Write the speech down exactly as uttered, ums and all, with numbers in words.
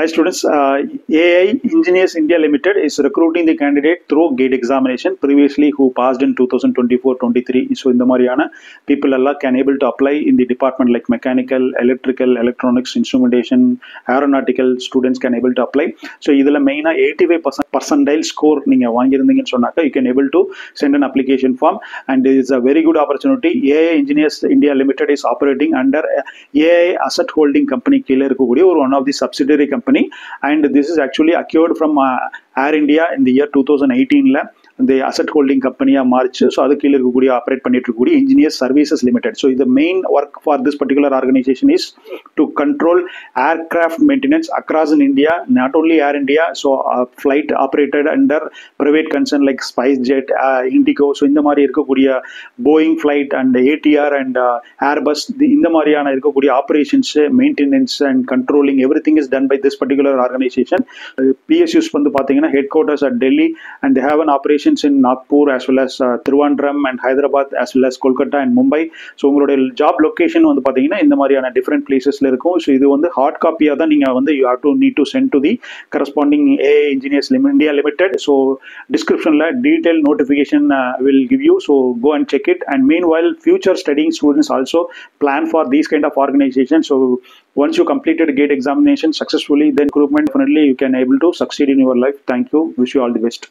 Hi students, uh, A I Engineers India Limited is recruiting the candidate through GATE examination. Previously, who passed in two thousand twenty-four twenty-three, so in the Mariana, people Allah can able to apply in the department like mechanical, electrical, electronics, instrumentation, aeronautical. Students can able to apply. So, idhila maina eighty-five percentile score ninga vaangirundinga sonnaka, you can able to send an application form, and it is a very good opportunity. A I Engineers India Limited is operating under A I Asset Holding Company Killer Kuguri, or one of the subsidiary companies. Company, and this is actually acquired from uh, Air India in the year two thousand eighteen la. The asset holding company March, so other killer Guguri operate Panituguri Engineers Services Limited. So the main work for this particular organization is to control aircraft maintenance across in India, not only Air India, so uh, flight operated under private concern like Spice Jet, uh, Indigo, so in the Mari Irkukuriya, Boeing flight and A T R and uh, Airbus, the in the Mariana Irkukuriya operations, maintenance and controlling, everything is done by this particular organization. Uh, P S Us Pandu Pathina headquarters at Delhi, and they have an operation in Nagpur as well as uh, Trivandrum and Hyderabad as well as Kolkata and Mumbai. So ungalde job location vandu pathina indha mariyana different places la irukum. So idu vandu hard copy ah da neenga vandu you have to need to send to the corresponding A I Engineers India Limited. So description la detailed notification uh, will give you, so go and check it. And meanwhile, future studying students also plan for these kind of organizations. So once you completed GATE examination successfully, then recruitment, definitely you can able to succeed in your life. Thank you, wish you all the best.